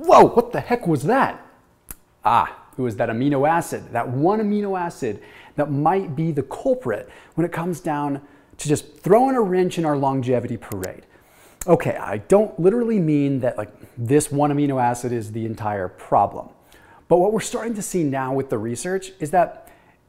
whoa, what the heck was that? Ah, it was that amino acid, that one amino acid that might be the culprit when it comes down to just throwing a wrench in our longevity parade. Okay, I don't literally mean that like this one amino acid is the entire problem. But what we're starting to see now with the research is that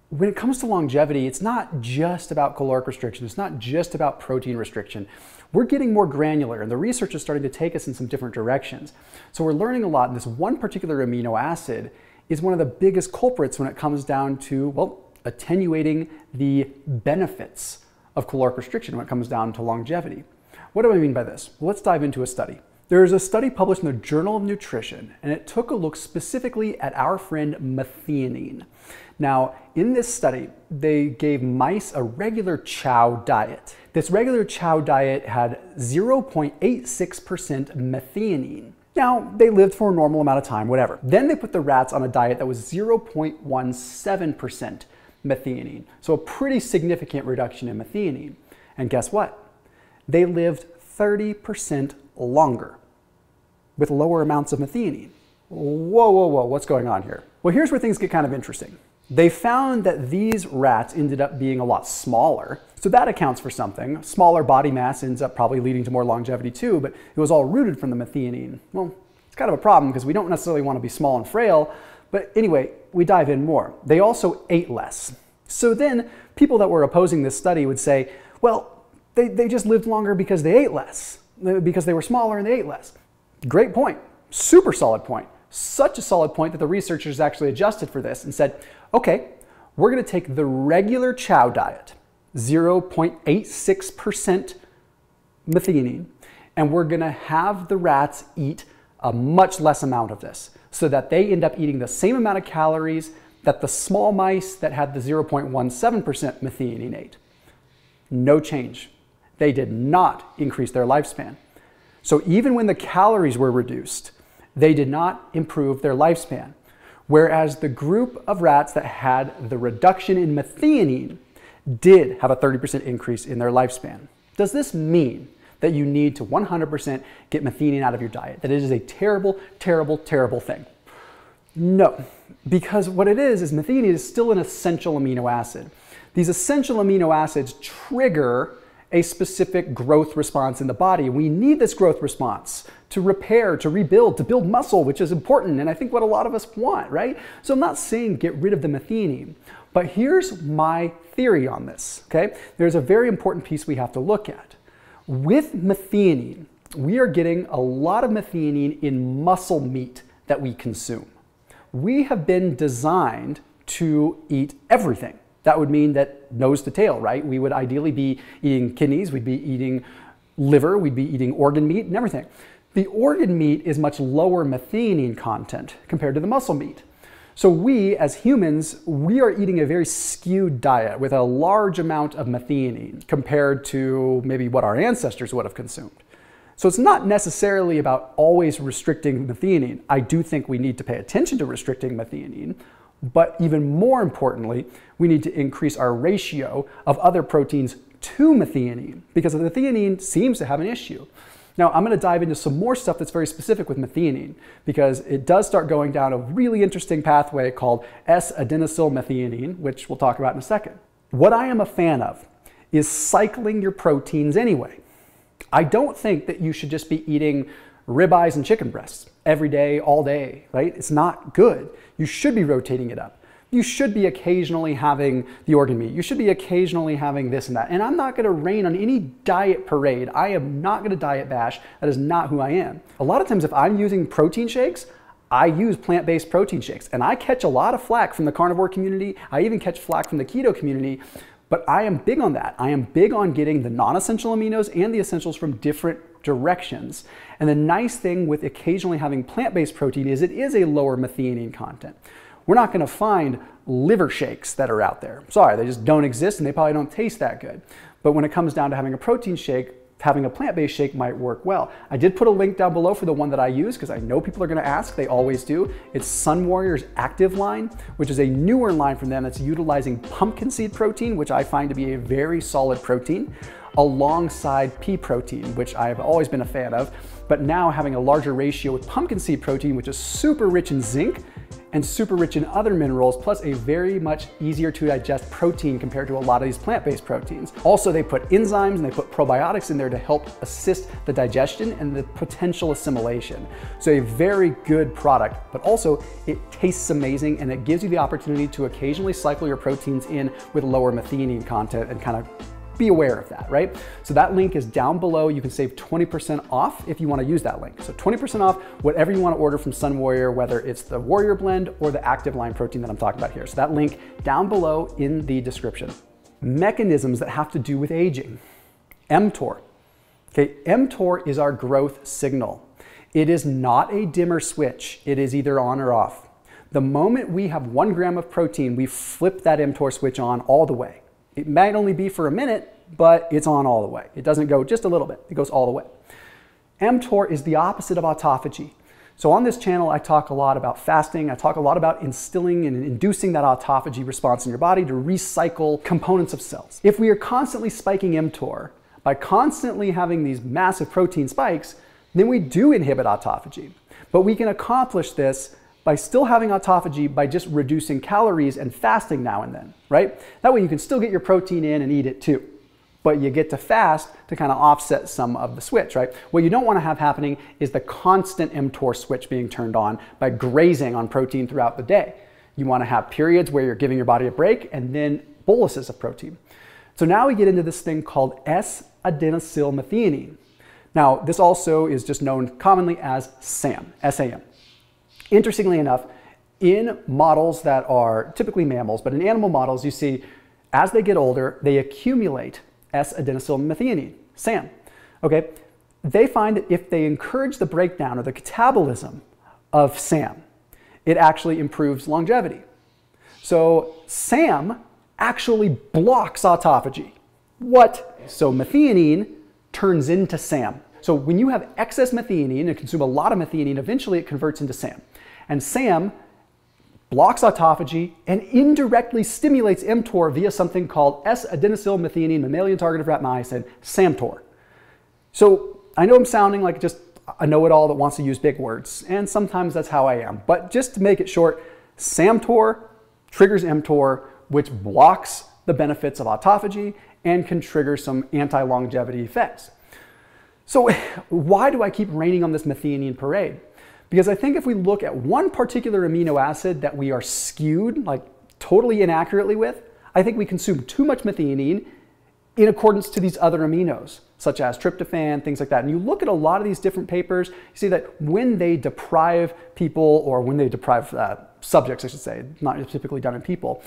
when it comes to longevity, it's not just about caloric restriction. It's not just about protein restriction. We're getting more granular, and the research is starting to take us in some different directions. So we're learning a lot, and this one particular amino acid is one of the biggest culprits when it comes down to, well, attenuating the benefits of caloric restriction when it comes down to longevity. What do I mean by this? Well, let's dive into a study. There is a study published in the Journal of Nutrition, and it took a look specifically at our friend methionine. Now, in this study, they gave mice a regular chow diet. This regular chow diet had 0.86% methionine. Now, they lived for a normal amount of time, whatever. Then they put the rats on a diet that was 0.17% methionine, so a pretty significant reduction in methionine. And guess what? They lived 30% longer with lower amounts of methionine. Whoa, whoa, whoa, what's going on here? Well, here's where things get kind of interesting. They found that these rats ended up being a lot smaller, so that accounts for something. Smaller body mass ends up probably leading to more longevity too, but it was all rooted from the methionine. Well, it's kind of a problem because we don't necessarily want to be small and frail, but anyway, we dive in more. They also ate less. So then people that were opposing this study would say, well, they just lived longer because they ate less, because they were smaller and they ate less. Great point, super solid point. Such a solid point that the researchers actually adjusted for this and said, okay, we're gonna take the regular chow diet, 0.86% methionine, and we're gonna have the rats eat a much less amount of this so that they end up eating the same amount of calories that the small mice that had the 0.17% methionine ate. No change. They did not increase their lifespan. So even when the calories were reduced, they did not improve their lifespan. Whereas the group of rats that had the reduction in methionine did have a 30% increase in their lifespan. Does this mean that you need to 100% get methionine out of your diet? That it is a terrible, terrible, terrible thing? No, because what it is methionine is still an essential amino acid. These essential amino acids trigger a specific growth response in the body. We need this growth response to repair, to rebuild, to build muscle, which is important, and I think what a lot of us want, right? So I'm not saying get rid of the methionine, but here's my theory on this, okay? There's a very important piece we have to look at. With methionine, we are getting a lot of methionine in muscle meat that we consume. We have been designed to eat everything. That would mean that nose to tail, right? We would ideally be eating kidneys, we'd be eating liver, we'd be eating organ meat and everything. The organ meat is much lower methionine content compared to the muscle meat. So we, as humans, we are eating a very skewed diet with a large amount of methionine compared to maybe what our ancestors would have consumed. So it's not necessarily about always restricting methionine. I do think we need to pay attention to restricting methionine, but even more importantly, we need to increase our ratio of other proteins to methionine because methionine seems to have an issue. Now, I'm going to dive into some more stuff that's very specific with methionine because it does start going down a really interesting pathway called S-adenosylmethionine, which we'll talk about in a second. What I am a fan of is cycling your proteins anyway. I don't think that you should just be eating ribeyes and chicken breasts every day, all day, right? It's not good. You should be rotating it up. You should be occasionally having the organ meat. You should be occasionally having this and that. And I'm not gonna rain on any diet parade. I am not gonna diet bash. That is not who I am. A lot of times if I'm using protein shakes, I use plant-based protein shakes. And I catch a lot of flack from the carnivore community. I even catch flack from the keto community. But I am big on that. I am big on getting the non-essential aminos and the essentials from different directions. And the nice thing with occasionally having plant-based protein is it is a lower methionine content. We're not gonna find liver shakes that are out there. Sorry, they just don't exist and they probably don't taste that good. But when it comes down to having a protein shake, having a plant-based shake might work well. I did put a link down below for the one that I use because I know people are gonna ask, they always do. It's Sun Warrior's Active line, which is a newer line from them that's utilizing pumpkin seed protein, which I find to be a very solid protein, alongside pea protein, which I've always been a fan of. but now having a larger ratio with pumpkin seed protein, which is super rich in zinc and super rich in other minerals, plus a very much easier to digest protein compared to a lot of these plant-based proteins. Also, they put enzymes and they put probiotics in there to help assist the digestion and the potential assimilation. So a very good product, but also it tastes amazing and it gives you the opportunity to occasionally cycle your proteins in with lower methionine content and kind of be aware of that, right? So that link is down below. You can save 20% off if you want to use that link. So 20% off whatever you want to order from Sun Warrior, whether it's the Warrior Blend or the Active Line protein that I'm talking about here. So that link down below in the description. Mechanisms that have to do with aging. mTOR. Okay, mTOR is our growth signal. It is not a dimmer switch. It is either on or off. The moment we have 1 gram of protein, we flip that mTOR switch on all the way. It might only be for a minute, but it's on all the way. It doesn't go just a little bit, it goes all the way. mTOR is the opposite of autophagy. So on this channel, I talk a lot about fasting. I talk a lot about instilling and inducing that autophagy response in your body to recycle components of cells. If we are constantly spiking mTOR by constantly having these massive protein spikes, then we do inhibit autophagy. But we can accomplish this by still having autophagy by just reducing calories and fasting now and then, right? That way you can still get your protein in and eat it too, but you get to fast to kind of offset some of the switch, right? What you don't want to have happening is the constant mTOR switch being turned on by grazing on protein throughout the day. You want to have periods where you're giving your body a break and then boluses of protein. So now we get into this thing called S-adenosylmethionine. Now, this also is just known commonly as SAM, S-A-M. Interestingly enough, in models that are typically mammals, but in animal models, you see as they get older, they accumulate S-adenosylmethionine, SAM. Okay, they find that if they encourage the breakdown or the catabolism of SAM, it actually improves longevity. So SAM actually blocks autophagy. What? So methionine turns into SAM. So when you have excess methionine and consume a lot of methionine, eventually it converts into SAM. And SAM blocks autophagy and indirectly stimulates mTOR via something called S-adenosylmethionine, mammalian target of rapamycin, SAMTOR. So I know I'm sounding like just a know-it-all that wants to use big words, and sometimes that's how I am. But just to make it short, SAMTOR triggers mTOR, which blocks the benefits of autophagy and can trigger some anti-longevity effects. So why do I keep raining on this methionine parade? Because I think if we look at one particular amino acid that we are skewed, like totally inaccurately with, I think we consume too much methionine in accordance to these other aminos, such as tryptophan, things like that. And you look at a lot of these different papers, you see that when they deprive people, or when they deprive subjects, I should say, not typically done in people,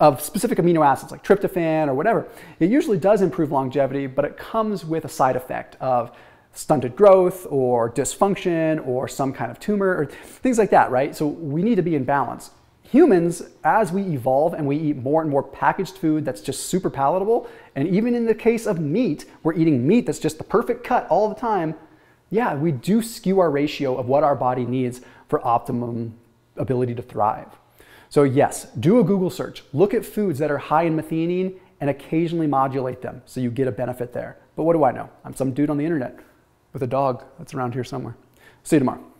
of specific amino acids like tryptophan or whatever, it usually does improve longevity, but it comes with a side effect of stunted growth or dysfunction or some kind of tumor or things like that, right? So we need to be in balance. Humans, as we evolve and we eat more and more packaged food that's just super palatable, and even in the case of meat, we're eating meat that's just the perfect cut all the time, yeah, we do skew our ratio of what our body needs for optimum ability to thrive. So yes, do a Google search, look at foods that are high in methionine and occasionally modulate them so you get a benefit there. But what do I know? I'm some dude on the internet with a dog that's around here somewhere. See you tomorrow.